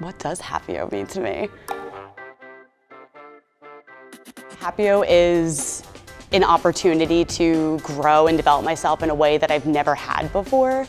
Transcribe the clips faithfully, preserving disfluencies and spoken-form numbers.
What does Happeo mean to me? Happeo is an opportunity to grow and develop myself in a way that I've never had before.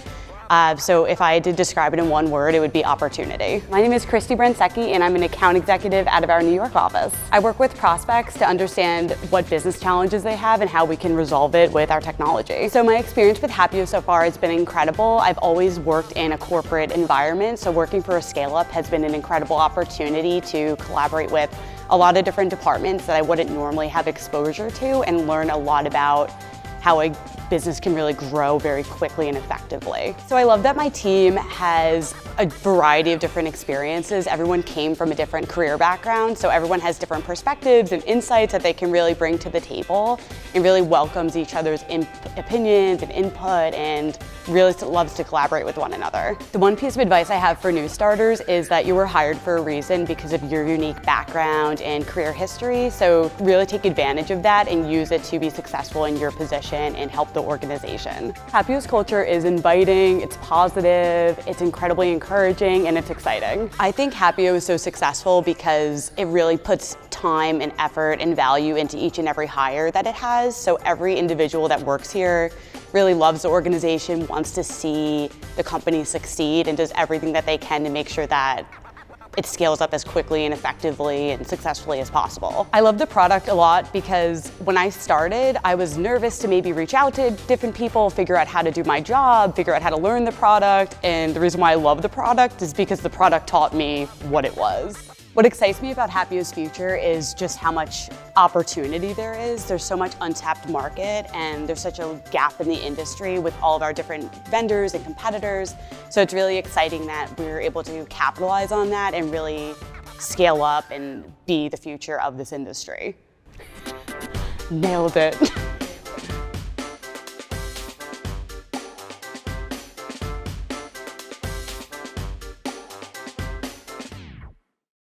Uh, so if I had to describe it in one word, it would be opportunity. My name is Christy Brenseke, and I'm an account executive out of our New York office. I work with prospects to understand what business challenges they have and how we can resolve it with our technology. So my experience with Happeo so far has been incredible. I've always worked in a corporate environment, so working for a scale-up has been an incredible opportunity to collaborate with a lot of different departments that I wouldn't normally have exposure to and learn a lot about how a business can really grow very quickly and effectively. So I love that my team has a variety of different experiences. Everyone came from a different career background, so everyone has different perspectives and insights that they can really bring to the table, and really welcomes each other's opinions and input, and really loves to collaborate with one another. The one piece of advice I have for new starters is that you were hired for a reason because of your unique background and career history, so really take advantage of that and use it to be successful in your position and help the organization. Happeo's culture is inviting, it's positive, it's incredibly encouraging, and it's exciting. I think Happeo is so successful because it really puts time and effort and value into each and every hire that it has. So every individual that works here really loves the organization, wants to see the company succeed, and does everything that they can to make sure that it scales up as quickly and effectively and successfully as possible. I love the product a lot because when I started, I was nervous to maybe reach out to different people, figure out how to do my job, figure out how to learn the product. And the reason why I love the product is because the product taught me what it was. What excites me about Happeo's future is just how much opportunity there is. There's so much untapped market, and there's such a gap in the industry with all of our different vendors and competitors. So it's really exciting that we're able to capitalize on that and really scale up and be the future of this industry. Nailed it.